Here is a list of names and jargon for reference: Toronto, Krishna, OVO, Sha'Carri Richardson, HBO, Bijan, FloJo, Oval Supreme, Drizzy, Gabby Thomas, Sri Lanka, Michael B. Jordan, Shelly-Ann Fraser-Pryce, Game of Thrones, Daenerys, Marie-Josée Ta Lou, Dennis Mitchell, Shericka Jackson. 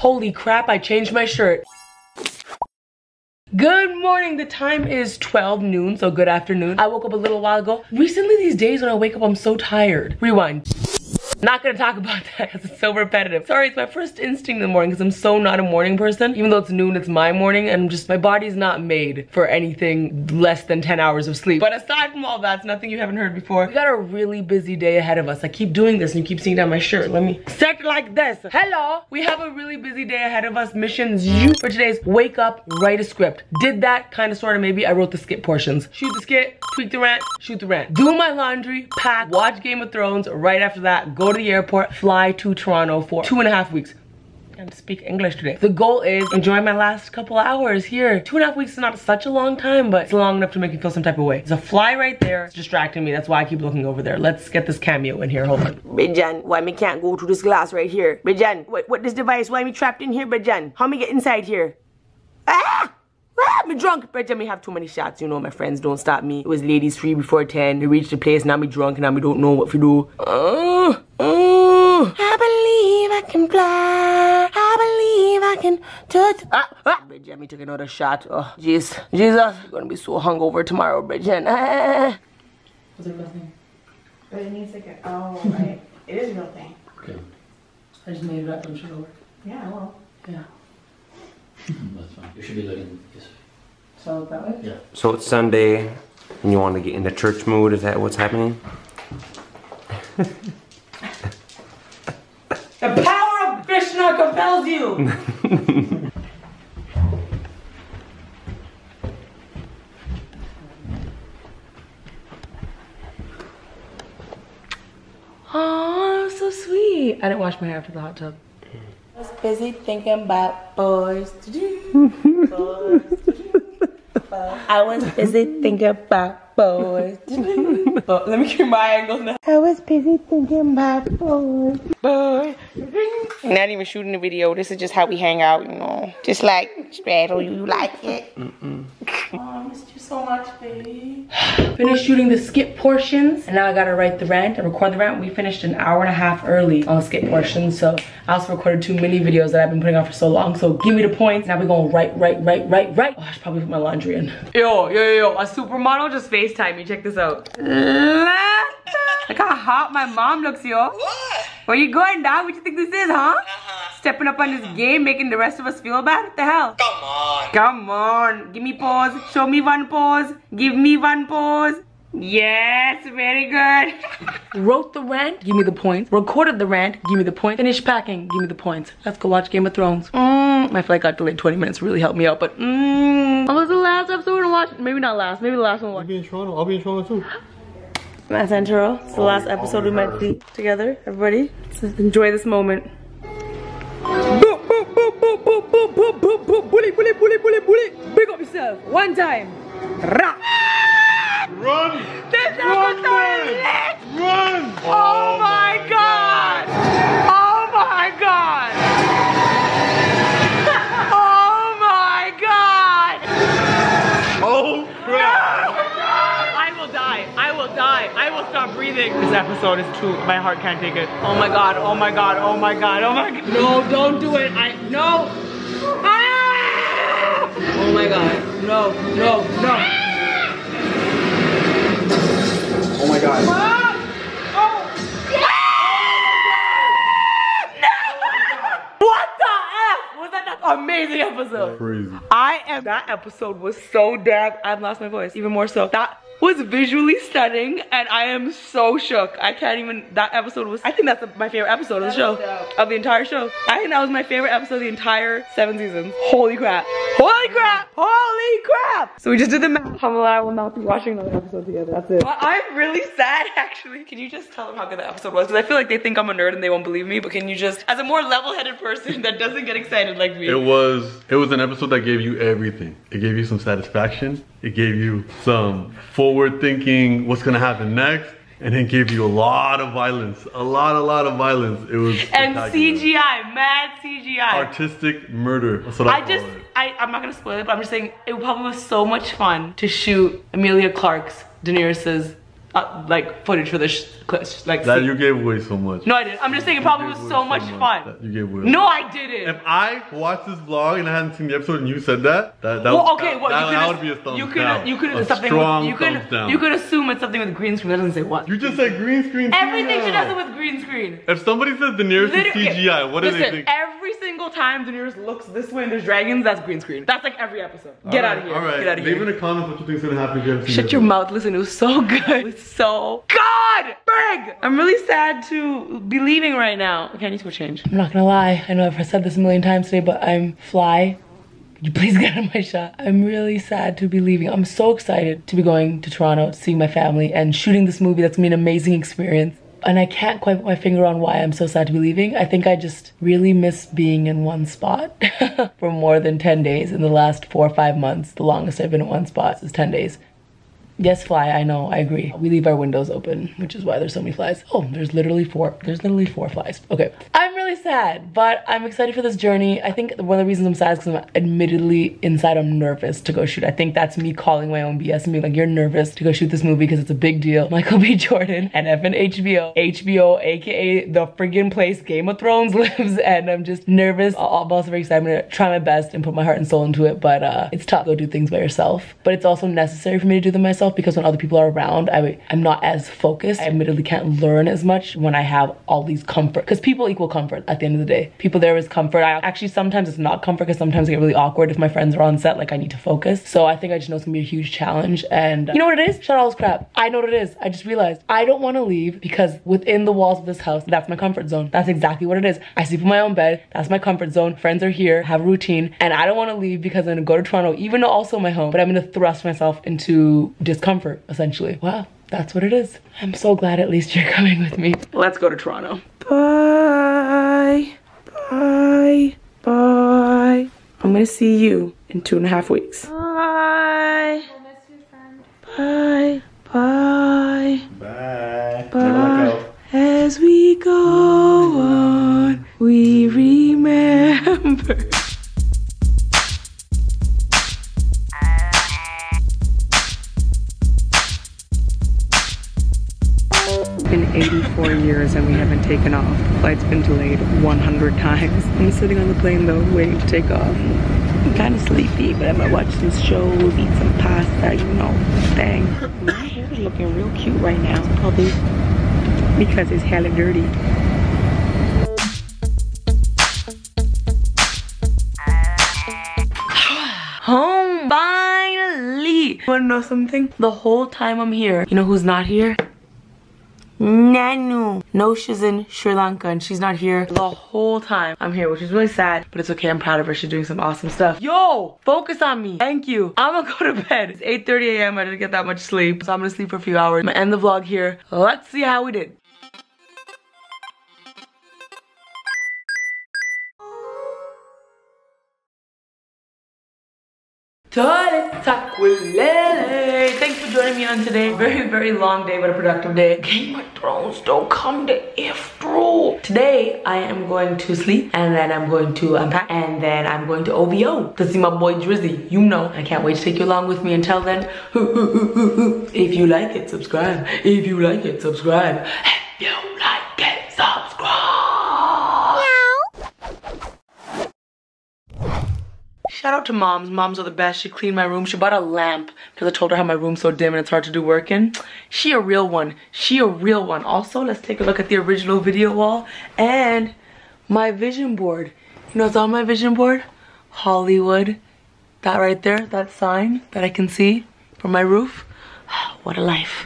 Holy crap, I changed my shirt. Good morning, the time is 12 noon, so good afternoon. I woke up a little while ago. Recently these days when I wake up, I'm so tired. Rewind. Not gonna talk about that because it's so repetitive. Sorry, it's my first instinct in the morning because I'm so not a morning person. Even though it's noon, it's my morning, and just my body's not made for anything less than 10 hours of sleep. But aside from all that, it's nothing you haven't heard before. We got a really busy day ahead of us. I keep doing this and you keep seeing down my shirt. Let me set like this. Hello! We have a really busy day ahead of us. Missions you for today's wake up, write a script. Did that, kinda sorta maybe. I wrote the skit portions. Shoot the skit, tweak the rant, shoot the rant. Do my laundry, pack, watch Game of Thrones. Right after that, go to the airport, fly to Toronto for 2.5 weeks. And speak English today. The goal is enjoy my last couple hours here. 2.5 weeks is not such a long time, but it's long enough to make you feel some type of way. There's a fly right there. It's distracting me. That's why I keep looking over there. Let's get this cameo in here. Hold on. Bijan, why me can't go through this glass right here? Bijan, what this device? Why me trapped in here, Bijan? How me get inside here? Ah! Me drunk, but me have too many shots, you know. My friends don't stop me. It was ladies free before 10. They reached the place, now me drunk, and now me don't know what to do. I believe I can fly. I believe I can touch. Bridget, me took another shot. Oh, jeez, Jesus, you're gonna be so hungover tomorrow, Bridget. Was it a real thing? But it needs to get. Oh, right. It is a real thing. Okay. I just made it up and should over. Yeah, well. Yeah. That's fine. You should be looking. Yes. So that way? Yeah. So it's Sunday, and you want to get in the church mood. Is that what's happening? The power of Krishna compels you. Oh, so sweet. I didn't wash my hair after the hot tub. I was busy thinking about boys to do. Boys to do. I was busy thinking about boys. Oh, let me get my angle now. I was busy thinking about boys. Boys. Not even shooting the video. This is just how we hang out, you know. Just like straddle you, you like it. Mm-mm. Oh, I missed you so much, baby. Finished shooting the skip portions, and now I gotta write the rant and record the rant. We finished an hour and a half early on the skip portion, so I also recorded 2 mini videos that I've been putting on for so long. So give me the points. Now we're gonna write. Oh, I should probably put my laundry in. Yo, a supermodel just FaceTimed me. Check this out. Look how hot my mom looks, yo. What? Where you going, dog? What you think this is, huh? Stepping up on this game, making the rest of us feel bad? What the hell? Come on. Come on. Give me pause. Show me one pause. Give me one pause. Yes, very good. Wrote the rant. Give me the points. Recorded the rant. Give me the points. Finished packing. Give me the points. Let's go watch Game of Thrones. My flight got delayed 20 minutes. Really helped me out, but what was the last episode I watched? Maybe not last. Maybe the last one. I'll be in Toronto. I'll be in Toronto too. Matt and Turo, it's the last episode we might be together. Everybody, just enjoy this moment. Boop, boop, boop, boop, boop, boop, boop, boop, boop, bully, bully, bully, bully, bully. Pick up yourself. One time. Rah. Run! This episode is lit! Run! Oh my God! Oh my God! Oh my God! Oh crap! I will die. I will stop breathing. This episode is too, my heart can't take it. Oh my God, oh my God, oh my God, oh my God. No, don't do it. No. Ah! Oh my God. No. Oh my God. Oh. Yeah! No! What the F? Was that not amazing episode? Crazy. That episode was so damn, I've lost my voice. Even more so. That was visually stunning, and I am so shook. I can't even, that episode was, I think that's my favorite episode of the show, of the entire show. I think that was my favorite episode of the entire 7 seasons. Holy crap. Holy crap. Holy crap. So we just did the math. Humble and I will not be watching another episode together. That's it. Well, I'm really sad, actually. Can you just tell them how good that episode was? Because I feel like they think I'm a nerd and they won't believe me, but can you just, as a more level-headed person that doesn't get excited like me. It was an episode that gave you everything. It gave you some satisfaction. It gave you some forward thinking, what's gonna happen next, and it gave you a lot of violence. A lot of violence. It was and CGI, mad CGI. Artistic murder. That's what I just call it. I'm not gonna spoil it, but I'm just saying it probably was so much fun to shoot Emilia Clarke's, Daenerys's like footage for this like that scene. You gave away so much. No, I didn't. I'm just saying it probably was so much fun. You gave away. No, I didn't. If I watched this vlog and I hadn't seen the episode and you said that well, okay, well, that would be a thumbs down. You could assume it's something with green screen. That doesn't say what. You just said green screen. Everything she does it with green screen. If somebody says Daenerys is CGI, what do they think? Every single time Daenerys looks this way and there's dragons, that's green screen. That's like every episode. Get out of here. All right. Get out of here. Leave in the comments what you think's gonna happen here. Shut your mouth. Listen, it was so good. So God, Berg! I'm really sad to be leaving right now. Okay, I need to change. I'm not gonna lie. I know I've said this a million times today, but I'm fly. Would you please get out of my shot? I'm really sad to be leaving. I'm so excited to be going to Toronto, seeing my family, and shooting this movie. That's gonna be an amazing experience. And I can't quite put my finger on why I'm so sad to be leaving. I think I just really miss being in one spot for more than 10 days in the last 4 or 5 months. The longest I've been in one spot is 10 days. Yes, fly, I know, I agree. We leave our windows open, which is why there's so many flies. Oh, there's literally four. There's literally four flies. Okay. I'm really sad, but I'm excited for this journey. I think one of the reasons I'm sad is because I'm admittedly inside, I'm nervous to go shoot. I think that's me calling my own BS and being like, you're nervous to go shoot this movie because it's a big deal. Michael B. Jordan and effing HBO. HBO, AKA the friggin' place Game of Thrones lives, and I'm just nervous. I'm also very excited. I'm gonna try my best and put my heart and soul into it, but it's tough to go do things by yourself. But it's also necessary for me to do them myself, because when other people are around, I'm not as focused. I admittedly can't learn as much when I have all these comfort, because people equal comfort at the end of the day. People there is comfort. I actually sometimes it's not comfort, because sometimes I get really awkward if my friends are on set, like I need to focus. So I think I just know it's gonna be a huge challenge, and you know what it is? Shut all this crap. I know what it is. I just realized I don't want to leave, because within the walls of this house, that's my comfort zone. That's exactly what it is. I sleep in my own bed. That's my comfort zone. Friends are here, have a routine, and I don't want to leave because I'm gonna go to Toronto, even though also my home, but I'm gonna thrust myself into discomfort, essentially. Wow, that's what it is. I'm so glad at least you're coming with me. Let's go to Toronto. Bye, bye, bye. I'm gonna see you in 2.5 weeks. Bye. We'll miss you, friend. Bye, bye, bye, bye. As we go on, we remember. Been 84 years and we haven't taken off. The flight's been delayed 100 times. I'm sitting on the plane though, waiting to take off. I'm kind of sleepy, but I might watch some shows, eat some pasta, you know, dang. My hair's looking real cute right now, probably because it's hella dirty. Home, finally! Wanna know something? The whole time I'm here, you know who's not here? Nanu. No, she's in Sri Lanka and she's not here the whole time I'm here, which is really sad, but it's okay. I'm proud of her. She's doing some awesome stuff. Yo, focus on me. Thank you. I'm gonna go to bed. It's 8:30 a.m. I didn't get that much sleep, so I'm gonna sleep for a few hours. I'm gonna end the vlog here. Let's see how we did. Toilet talk with Lele. Thanks for joining me on today. Very long day, but a productive day. Game of Thrones don't come to Ifru. Today I am going to sleep, and then I'm going to unpack, and then I'm going to OVO to see my boy Drizzy. You know, I can't wait to take you along with me. Until then, if you like it, subscribe. If you like it, subscribe. If you like it, subscribe. Shout out to moms. Moms are the best. She cleaned my room. She bought a lamp because I told her how my room's so dim and it's hard to do work in. She a real one. She a real one. Also, let's take a look at the original video wall and my vision board. You know what's on my vision board? Hollywood. That right there, that sign that I can see from my roof. What a life.